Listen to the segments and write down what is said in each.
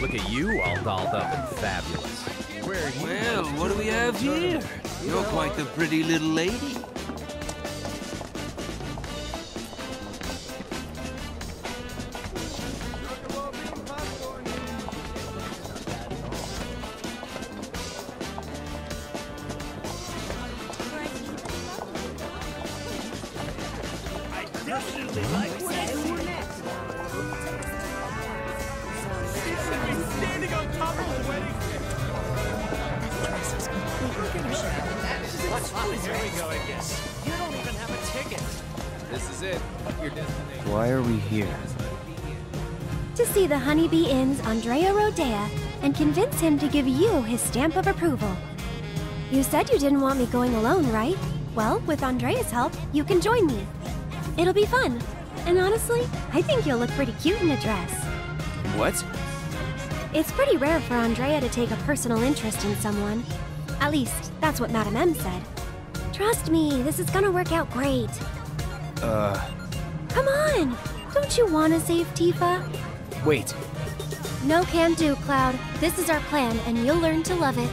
Look at you all dolled up and fabulous. Where are you? Well, what do we have here? You're quite the pretty little lady. Honeybee Inn's Andrea Rhodea and convince him to give you his stamp of approval. You said you didn't want me going alone, right? Well, with Andrea's help, you can join me. It'll be fun. And honestly, I think you'll look pretty cute in a dress. What? It's pretty rare for Andrea to take a personal interest in someone. At least, that's what Madame M said. Trust me, this is gonna work out great. Come on! Don't you wanna save Tifa? Wait. No can do, Cloud. This is our plan, and you'll learn to love it.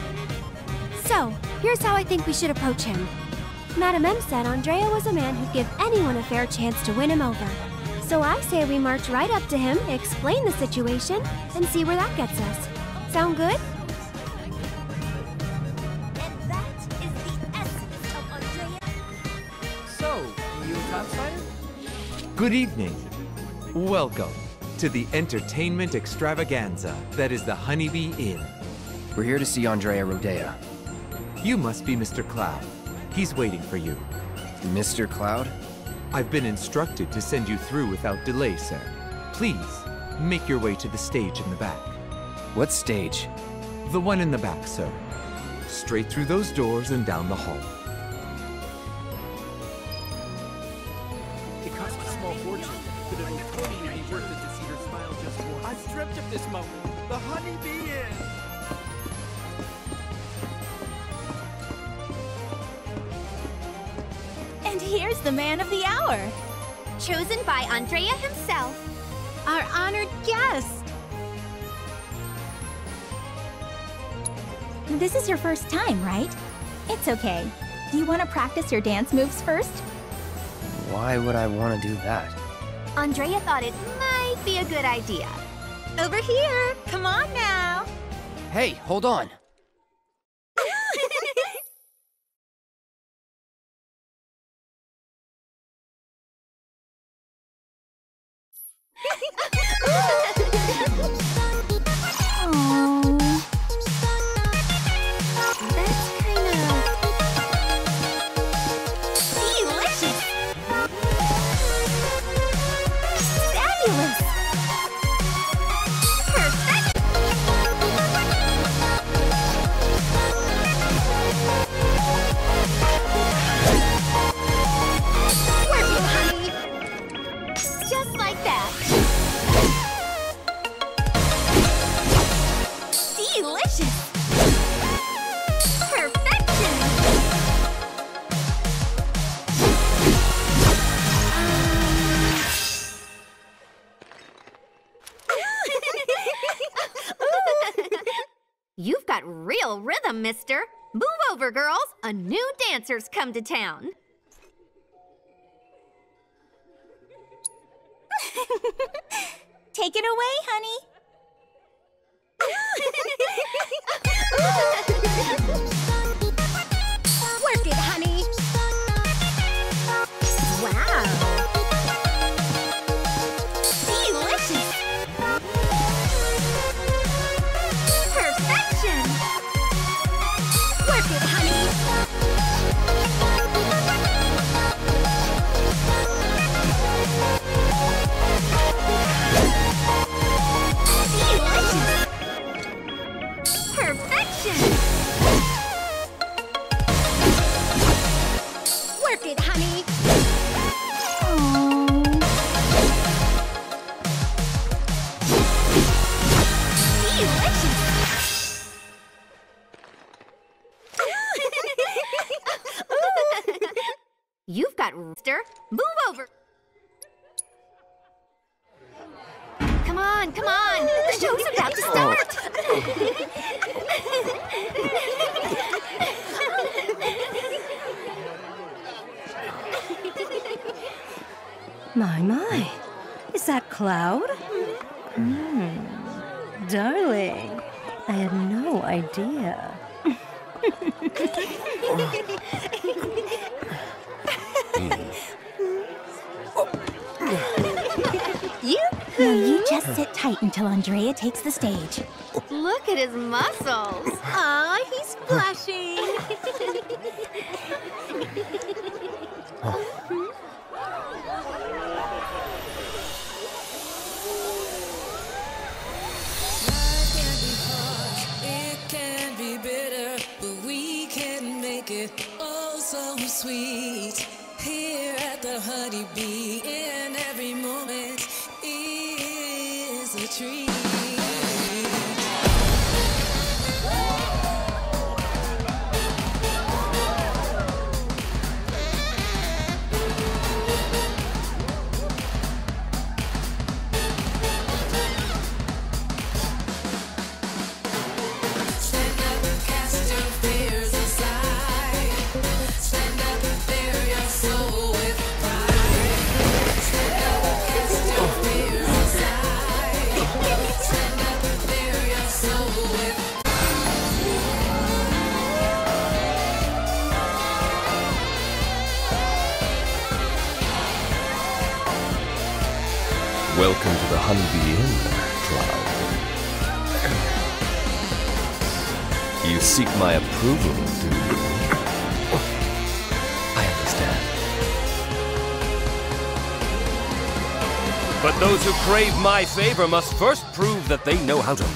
So, here's how I think we should approach him. Madame M said Andrea was a man who'd give anyone a fair chance to win him over. So I say we march right up to him, explain the situation, and see where that gets us. Sound good? And that is the essence of Andrea. So, you an outsider? Good evening. Welcome to the entertainment extravaganza that is the Honeybee Inn. We're here to see Andrea Rhodea. You must be Mr. Cloud. He's waiting for you. Mr. Cloud? I've been instructed to send you through without delay, sir. Please, make your way to the stage in the back. What stage? The one in the back, sir. Straight through those doors and down the hall. It cost a small fortune, but it'll totally be worth it. I've dreamt of this moment, the Honeybee Inn! And here's the man of the hour, chosen by Andrea himself, our honored guest. This is your first time, right? It's okay. Do you want to practice your dance moves first? Why would I want to do that? Andrea thought it might be a good idea. Over here! Come on now! Hey, hold on! Mister. Move over, girls! A new dancer's come to town! Take it away, honey! Work it, honey! Wow! Move over! Come on, come on! show's about to start! My, my. Is that Cloud? Darling, I had no idea. Now you just sit tight until Andrea takes the stage. Look at his muscles. Aw, he's blushing. Oh, so sweet, here at the Honeybee Inn, every moment is a treat. Welcome to the Honeybee Inn, Cloud. You seek my approval, do you? I understand. But those who crave my favor must first prove that they know how to move.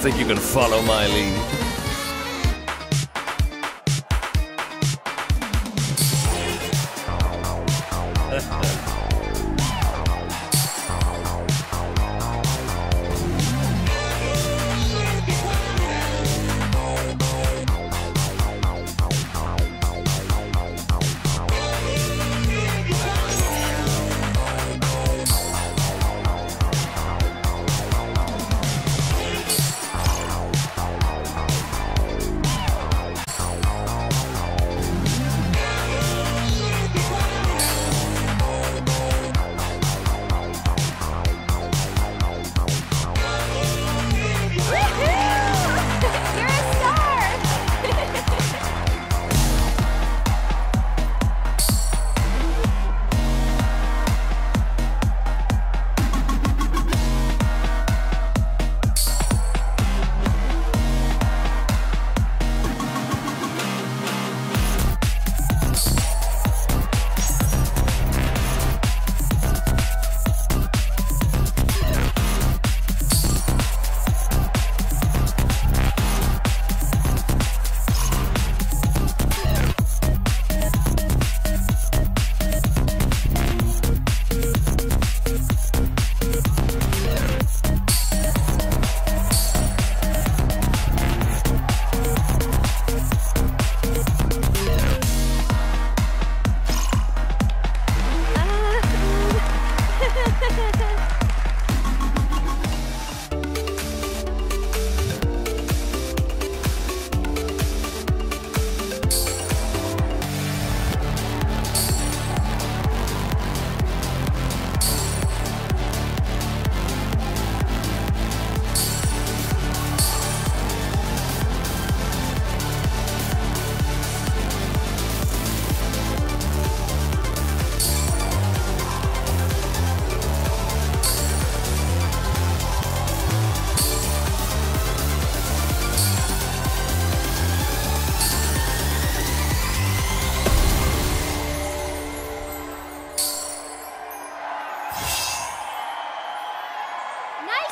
Think you can follow my lead?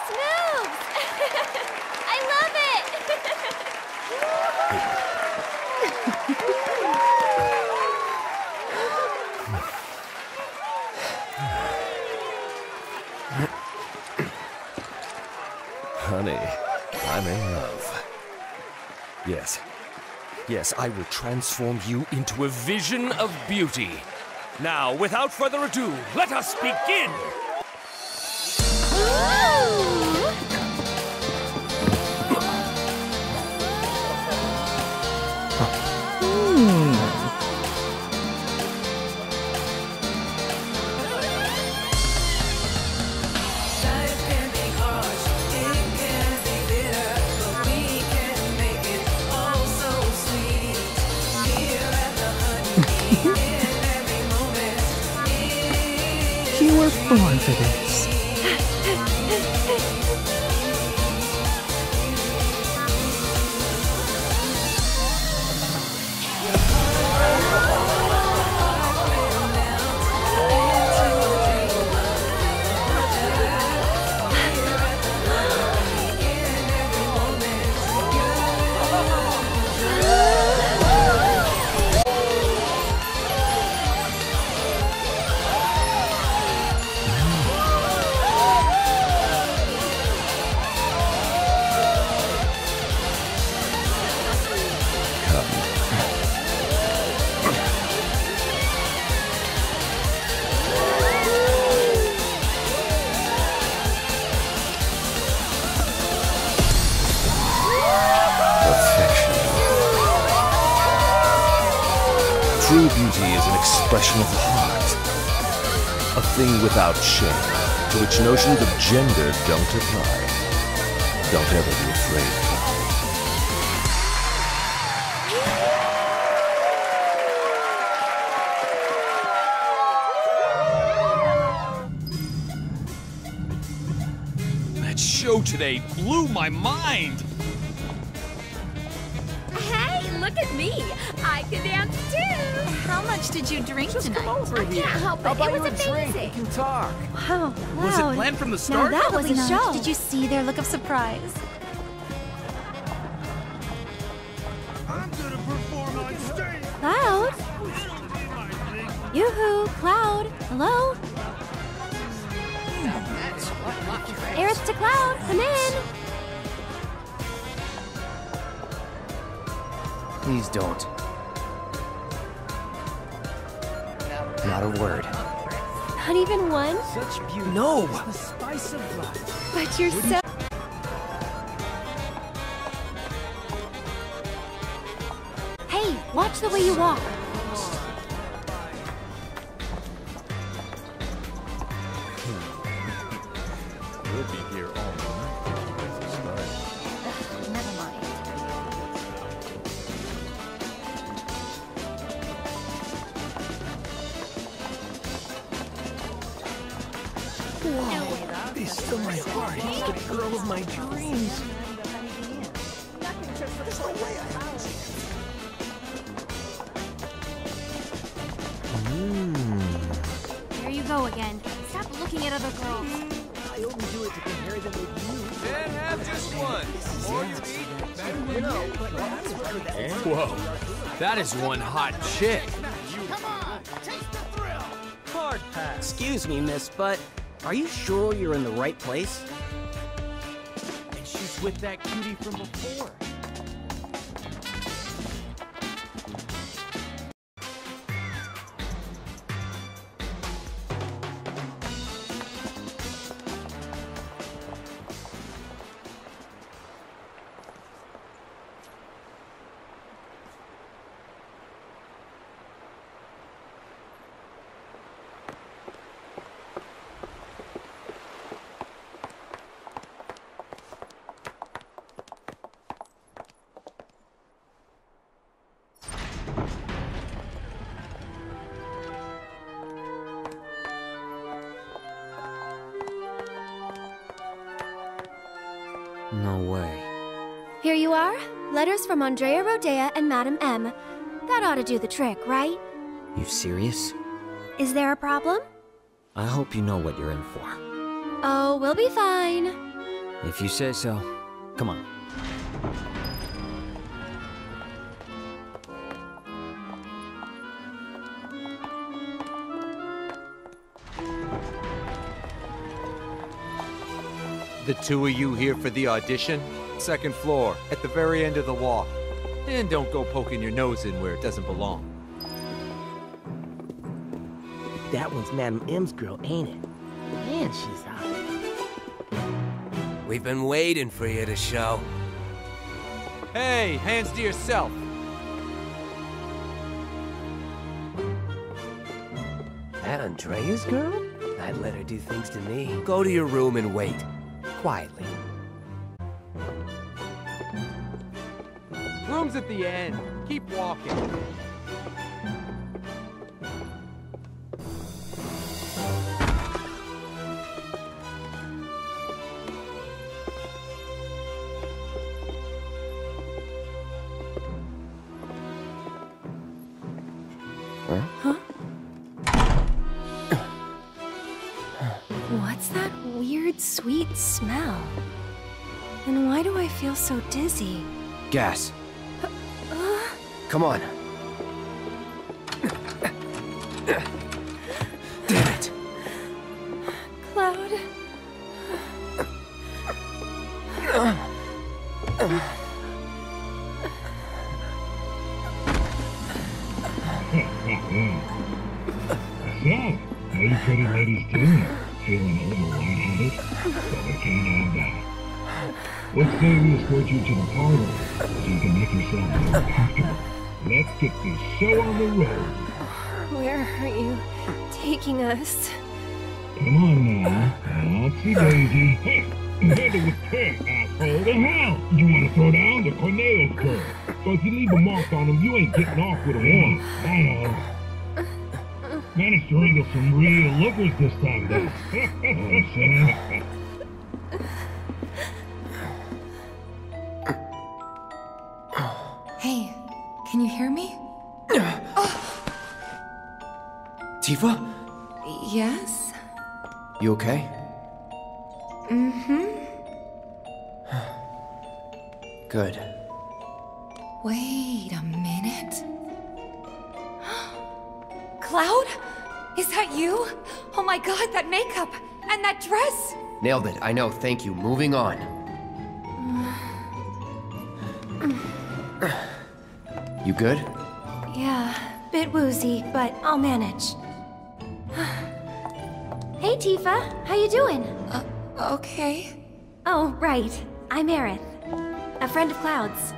dance moves! I love it! Honey, I'm in love. Yes. Yes, I will transform you into a vision of beauty. Now, without further ado, let us begin! Born for this. Expression of the heart, a thing without shame, to which notions of gender don't apply. Don't ever be afraid. That show today blew my mind! Hey, look at me! I can dance too! How much did you drink tonight? Come over here. I can't help it. It was amazing. Drink. You can talk. Wow. Was it planned from the start? No, that was a show. Did you see their look of surprise? I'm gonna perform on stage. Cloud? Yoo-hoo, Cloud. Hello? Aerith to Cloud, come in. Please don't. Not a word. Not even one? Such beauty. No! The spice of life. But you're so... Hey, watch the way you walk. We'll be here all night. Never mind. Whoa, they stole my heart. He's the girl of my dreams. There's no way I have it. There you go again. Stop looking at other girls. I only do it to compare them with you. Then have just one. Or you eat, better you know. Whoa, that is one hot chick. Come on, taste the thrill. Hard pass. Excuse me, miss, but... are you sure you're in the right place? And she's with that cutie from before. No way. Here you are. Letters from Andrea Rhodea and Madame M. That ought to do the trick, right? You serious? Is there a problem? I hope you know what you're in for. Oh, we'll be fine. If you say so. Come on. The two of you here for the audition? Second floor, at the very end of the walk. And don't go poking your nose in where it doesn't belong. That one's Madame M's girl, ain't it? Man, she's hot. We've been waiting for you to show. Hey, hands to yourself. That Andrea's girl? I'd let her do things to me. Go to your room and wait. Quietly. Room's at the end. Keep walking. Smell. And why do I feel so dizzy? Gas. Come on. Damn it. Cloud. How you pretty ladies doing? Feeling a little lightheaded? But I can't have that. Let's say we escort you to the parlor, so you can make yourself more comfortable. Let's get this show on the road. Where are you taking us? Come on now. Oopsie daisy. Hey, handle with her, asshole. The hell? You wanna throw down the Corneo girl? So if you leave a mark on him, you ain't getting off with a warning. I know. Managed to wrangle some real lookers this time, though. Hey, can you hear me? Tifa? Yes? You okay? Mm-hmm. Good. Wait a minute. Cloud? Is that you? Oh my god, that makeup! And that dress! Nailed it, I know, thank you. Moving on. You good? Yeah, bit woozy, but I'll manage. Hey Tifa, how you doing? Okay. Oh, right. I'm Aerith, a friend of Cloud's.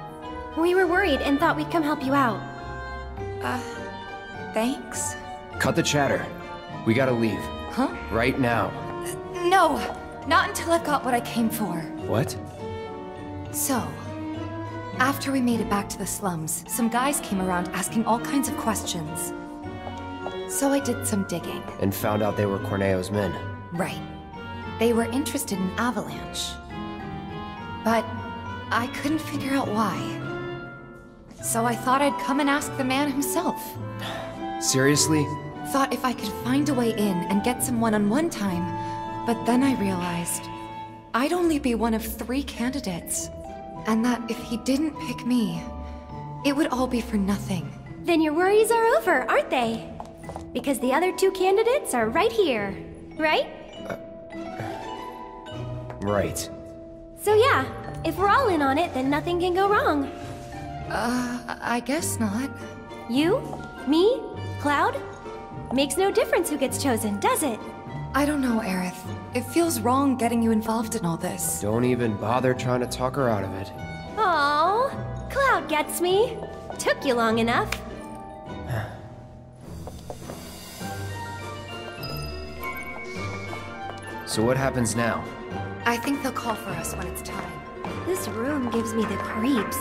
We were worried and thought we'd come help you out. Thanks? Cut the chatter. We gotta leave. Huh? Right now. No! Not until I've got what I came for. What? So, after we made it back to the slums, some guys came around asking all kinds of questions. So I did some digging. And found out they were Corneo's men. Right. They were interested in Avalanche. But I couldn't figure out why. So I thought I'd come and ask the man himself. Seriously? Thought if I could find a way in and get some one-on-one time, but then I realized I'd only be one of 3 candidates, and that if he didn't pick me, it would all be for nothing. Then your worries are over, aren't they? Because the other 2 candidates are right here, right? Right. So yeah, if we're all in on it, then nothing can go wrong. I guess not. You? Me? Cloud? Makes no difference who gets chosen, does it? I don't know, Aerith. It feels wrong getting you involved in all this. Don't even bother trying to talk her out of it. Aww, Cloud gets me. Took you long enough. So what happens now? I think they'll call for us when it's time. This room gives me the creeps.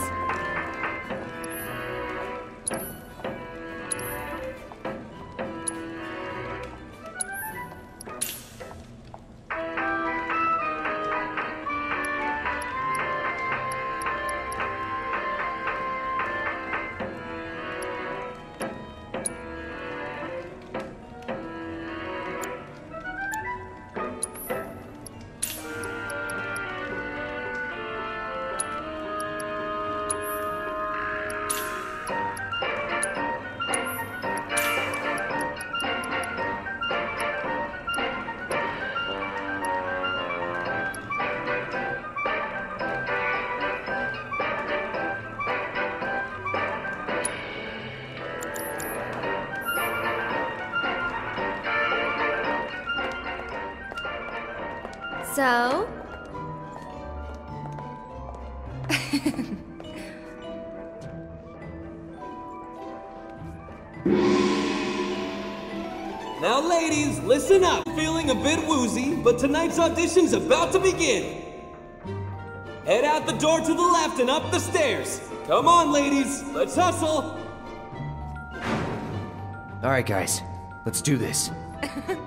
So? Now ladies, listen up. Feeling a bit woozy, but tonight's audition's about to begin. Head out the door to the left and up the stairs. Come on ladies, let's hustle. All right guys, let's do this.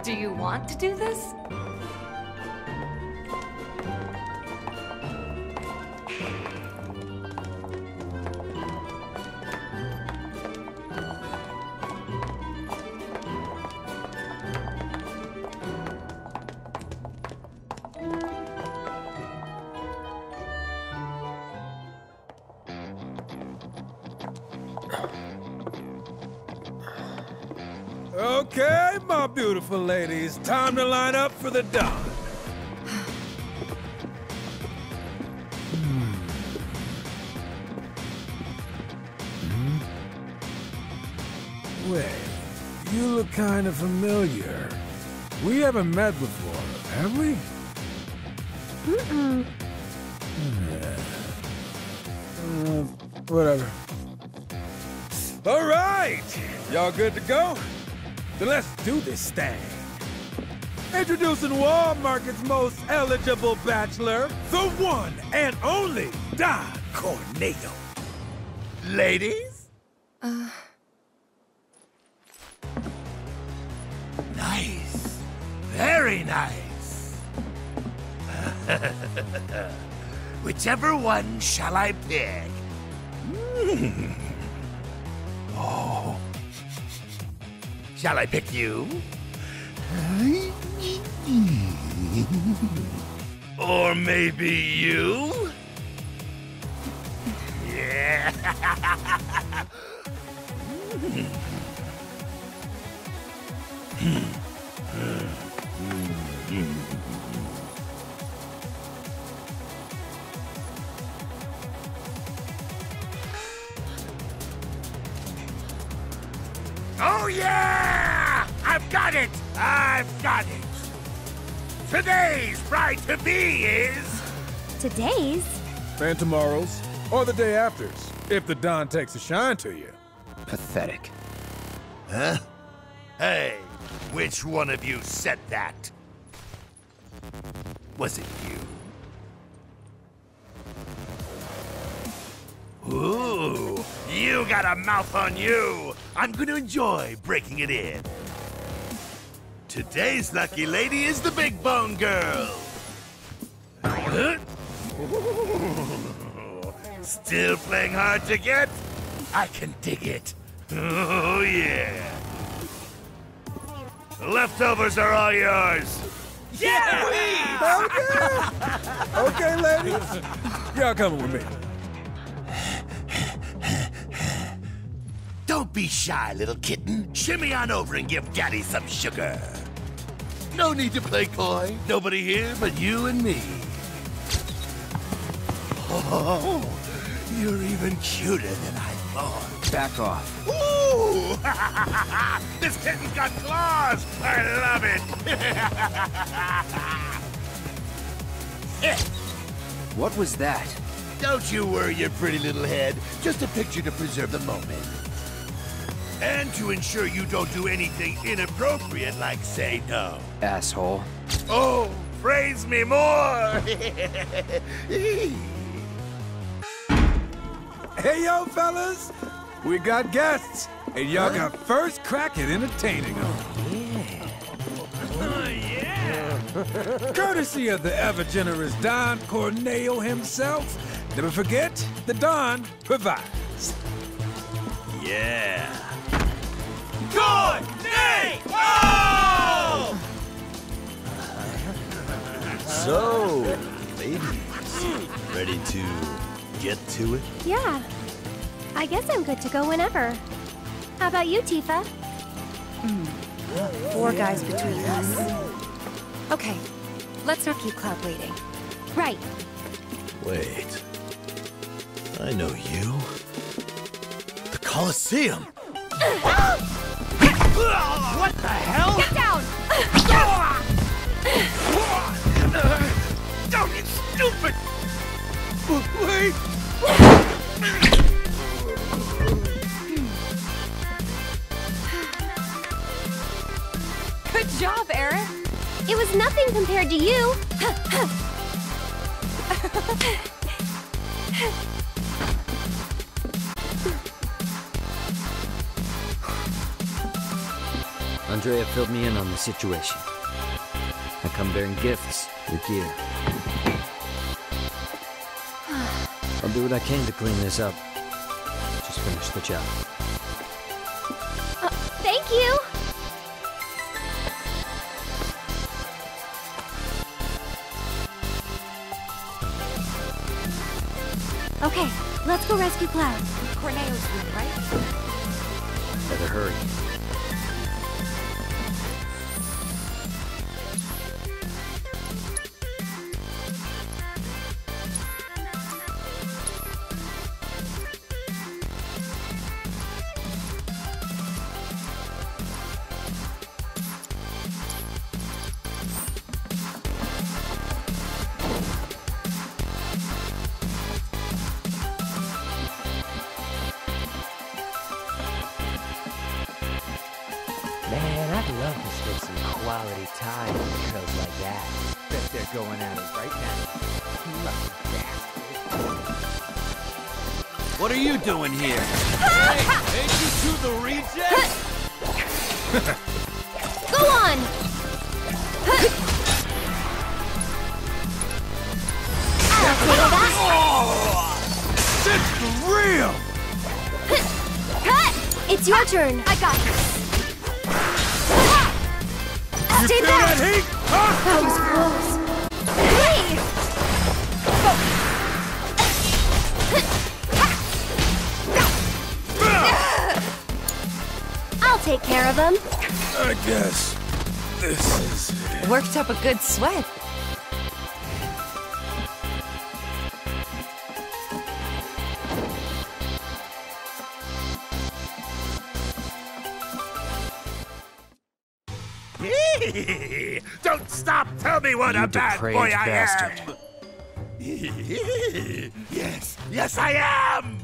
Do you want to do this? Okay, my beautiful ladies, time to line up for the Don. Wait, you look kind of familiar. We haven't met before, have we? Mm-mm. Whatever. All right, y'all good to go? Then let's do this thing. Introducing Walmart's most eligible bachelor, the one and only Don Corneo. Ladies? Nice. Very nice. Whichever one shall I pick? Mm. Oh. Shall I pick you? Or maybe you? Yeah. Oh yeah! I've got it! I've got it! Today's bride-to-be is... Today's? And tomorrow's, or the day after's, if the Don takes a shine to you. Pathetic. Huh? Hey, which one of you said that? Was it you? Ooh, you got a mouth on you! I'm gonna enjoy breaking it in. Today's lucky lady is the Big Bone Girl. Huh? Still playing hard to get? I can dig it. Oh yeah. Leftovers are all yours. Yeah! Okay. Okay, ladies. Y'all coming with me. Don't be shy, little kitten. Shimmy on over and give Daddy some sugar. No need to play coy. Nobody here but you and me. Oh, you're even cuter than I thought. Back off. Ooh! This kitten's got claws! I love it! What was that? Don't you worry your pretty little head. Just a picture to preserve the moment. And to ensure you don't do anything inappropriate, like say no. Asshole. Oh, praise me more! Hey, yo, fellas! We got guests, and y'all got first crack at entertaining them. Yeah. Courtesy of the ever-generous Don Corneo himself, never forget, the Don provides. Yeah. Corneo! So, ladies, ready to get to it? Yeah. I guess I'm good to go whenever. How about you, Tifa? Four guys between us. Okay, let's not keep Cloud waiting. Right. Wait. I know you. The Colosseum! What the hell? Get down! compared to you. Andrea filled me in on the situation. I come bearing gifts with you. I'll do what I can to clean this up. Just finish the job. Thank you! Okay, let's go rescue Cloud. Corneo's room, right? Better hurry. What are you doing here? Hey, ain't you two the rejects? Go on! Oh, it's real! It's your turn. I got this. You feel that heat? That was close. Take care of him. I guess this is it. Worked up a good sweat. Don't stop! Tell me what you a bad boy I bastard. Am. Yes, yes I am.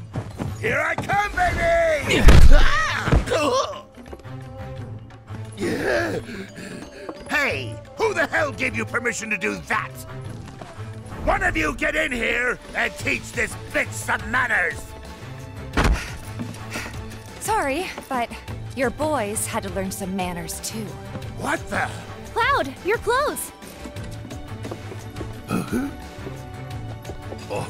Here I come, baby. Ah! Yeah. Hey, who the hell gave you permission to do that? One of you get in here and teach this bitch some manners! Sorry, but your boys had to learn some manners too. What the? Cloud, you're close! Oh? Oh?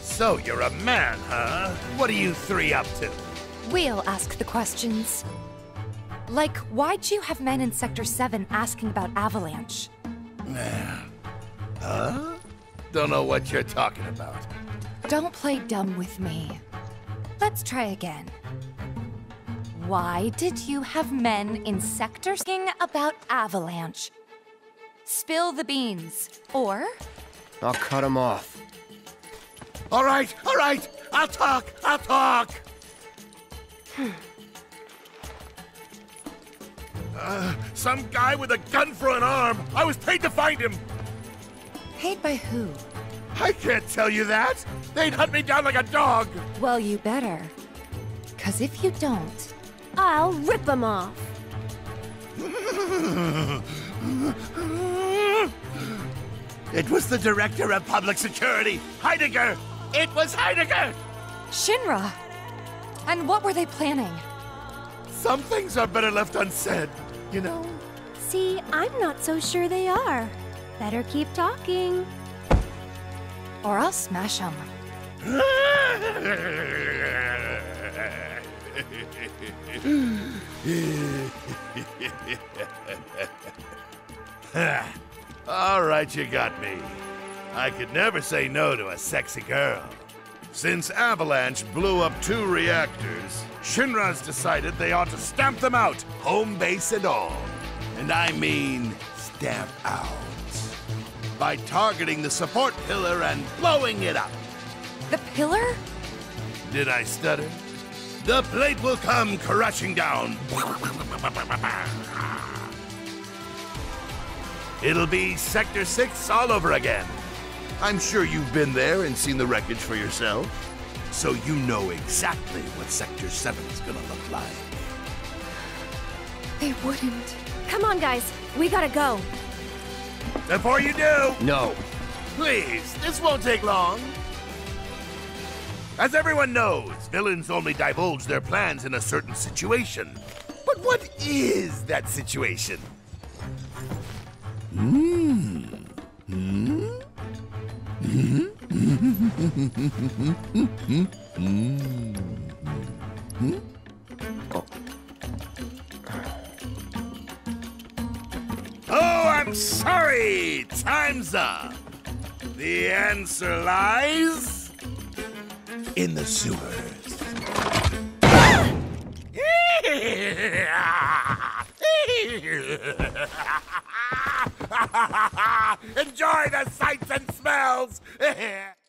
So you're a man, huh? What are you three up to? We'll ask the questions. Like, why'd you have men in Sector 7 asking about Avalanche? Huh? Don't know what you're talking about. Don't play dumb with me. Let's try again. Why did you have men in Sector asking about Avalanche? Spill the beans, or... I'll cut him off. All right, I'll talk, some guy with a gun for an arm. I was paid to find him. Paid by who? I can't tell you that. They'd hunt me down like a dog. Well, you better. Because if you don't, I'll rip them off. It was the Director of Public Security, Heidegger! It was Heidegger! Shinra! And what were they planning? Some things are better left unsaid, you know? See, I'm not so sure they are. Better keep talking. Or I'll smash them. All right, you got me. I could never say no to a sexy girl. Since Avalanche blew up 2 reactors, Shinra's decided they ought to stamp them out, home base and all. And I mean, stamp out. By targeting the support pillar and blowing it up. The pillar? Did I stutter? The plate will come crashing down. It'll be Sector 6 all over again. I'm sure you've been there and seen the wreckage for yourself, so you know exactly what Sector 7's gonna look like. They wouldn't. Come on, guys. We gotta go. Before you do... No. Please, this won't take long. As everyone knows, villains only divulge their plans in a certain situation. But what is that situation? Oh, I'm sorry! Time's up! The answer lies... in the sewers. Enjoy the sights and smells!